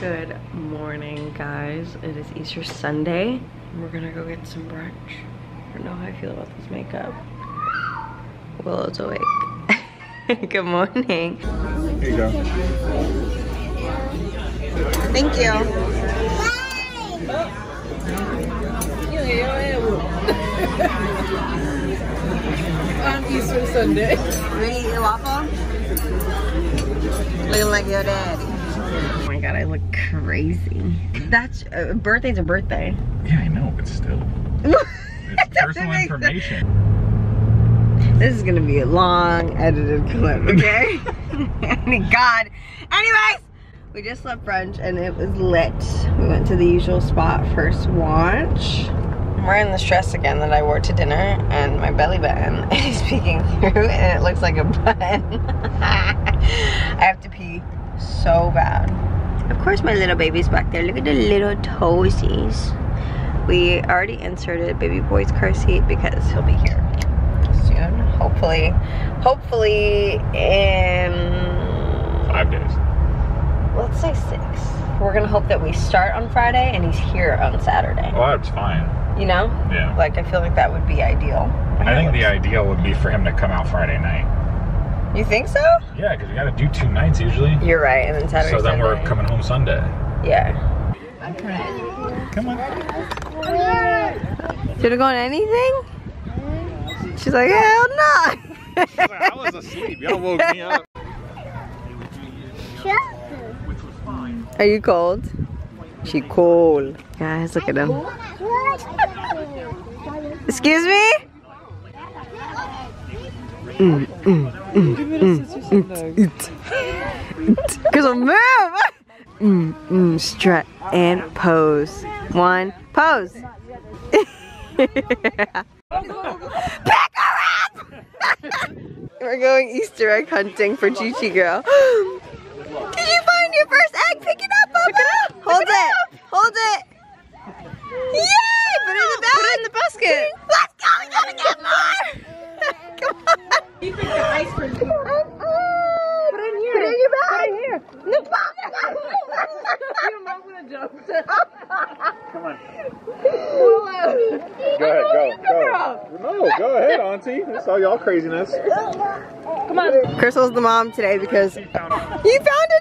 Good morning, guys. It is Easter Sunday. We're gonna go get some brunch. I don't know how I feel about this makeup. Willow's awake. Good morning. Here you go. Thank you. On Easter Sunday. Ready to eat a waffle? Looking like your daddy. Oh my god, I look crazy. That's birthday's a birthday. Yeah, I know, but still. It's personal information. Sense. This is gonna be a long edited clip, okay? God. Anyways, we just left brunch and it was lit. We went to the usual spot, First Watch. I'm wearing this dress again that I wore to dinner, and my belly button is peeking through and it looks like a button. I have to pee. So bad. Of course my little baby's back there. Look at the little toesies. We already inserted baby boy's car seat because he'll be here soon. Hopefully in 5 days. Let's say 6. We're gonna hope that we start on Friday and he's here on Saturday. Well, that's fine. You know? Yeah. Like, I feel like that would be ideal. I think the ideal would be for him to come out Friday night. You think so? Yeah, because we gotta do 2 nights usually. You're right, and then Saturday. So then Sunday. We're coming home Sunday. Yeah. Okay. Come on. Should have gone anything? She's like, hell no. She's like, I was asleep. Y'all woke me up. Are you cold? She cold. Guys, look at him. Excuse me? Cause I'll move. Strut and pose. One pose. Pick her up. We're going Easter egg hunting for Chi Chi girl. Did you find your first egg? Pick it up, Bubba. Hold it. Hold it. Yay! Put it in the bag. Put it in the basket. Let's go. We gotta get more. Come on. You think the ice cream? Put it in here. Put it in your bag. Put it here. No, your mom's gonna jump. Come on. Go ahead. No, go ahead, Auntie. That's all y'all craziness. Come on. Crystal's the mom today because you found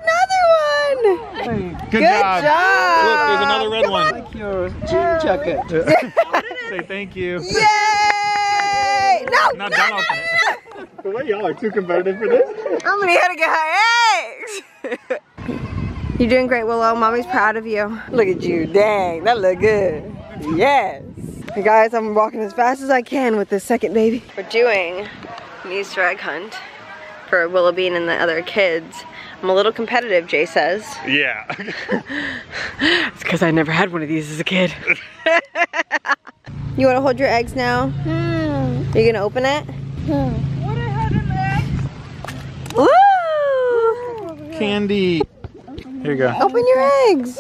another one. Good job. Look, there's another red one. Like your jean jacket. Say thank you. Yay! No. The way y'all are too competitive for this. I'm gonna have to get her eggs. You're doing great, Willow. Mommy's proud of you. Look at you. Dang, that look good. Yes. Hey guys, I'm walking as fast as I can with this second baby. We're doing an Easter egg hunt for Willowbean and the other kids. I'm a little competitive, Jay says. Yeah. It's because I never had one of these as a kid. You want to hold your eggs now? Mm. Are you gonna open it? Mm. Ooh. Candy. Here you go. Open your eggs.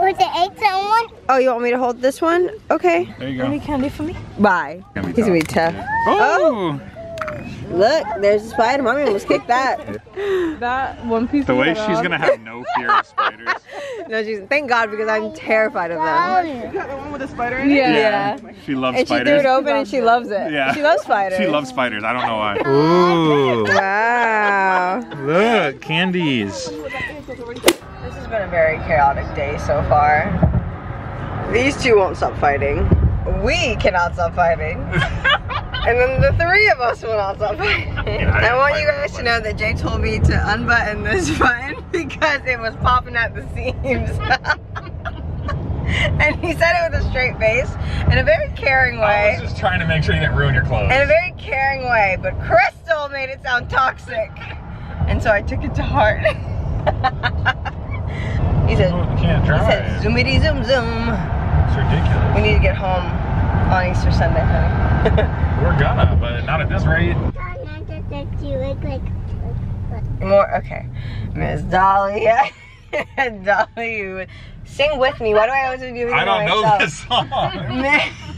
With the eggs on one? Oh, you want me to hold this one? Okay. There you go. Any candy for me? Bye. He's gonna be tough. Oh! Look, there's a spider. Mommy almost kicked that. That one piece. The way she's gonna have no fear of spiders. No, she's. Thank God, because I'm terrified of them. You got the one with the spider in it? Yeah. She loves spiders. And she threw it open and she loves it. Yeah. She loves spiders. She loves spiders. I don't know why. Ooh. Wow. Look, candies. This has been a very chaotic day so far. These two won't stop fighting. We cannot stop fighting. And then the 3 of us went outside. I want you guys to know that Jay told me to unbutton this button because it was popping at the seams. And he said it with a straight face, in a very caring way. I was just trying to make sure you didn't ruin your clothes. In a very caring way, but Crystal made it sound toxic. And so I took it to heart. He said, zoomity zoom zoom. It's ridiculous. We need to get home on Easter Sunday, honey. We're gonna, but not at this rate. More, okay. Miss Dolly. Dolly, you sing with me. Why do I always do it? I don't know this song.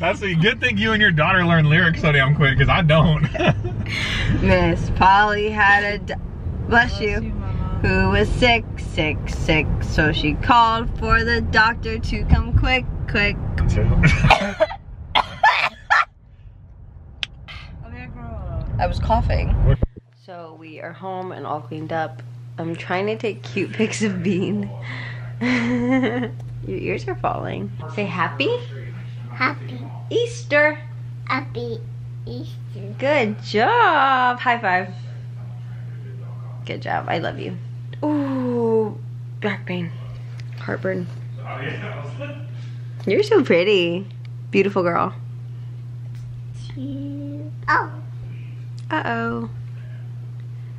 That's a good thing you and your daughter learn lyrics so damn quick, because I don't. Miss Polly had a bless you. who was sick, sick, sick. So she called for the doctor to come quick, quick. I was coughing. So we are home and all cleaned up. I'm trying to take cute pics of Bean. Your ears are falling. Say happy. Happy Easter. Happy Easter. Good job. High five. Good job. I love you. Ooh, back pain, heartburn. You're so pretty. Beautiful girl. Oh. Uh-oh.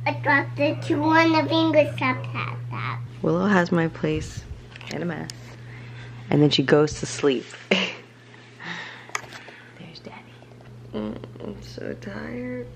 I dropped the two on the fingers. Willow has my place in a mess. And then she goes to sleep. There's Daddy. I'm so tired.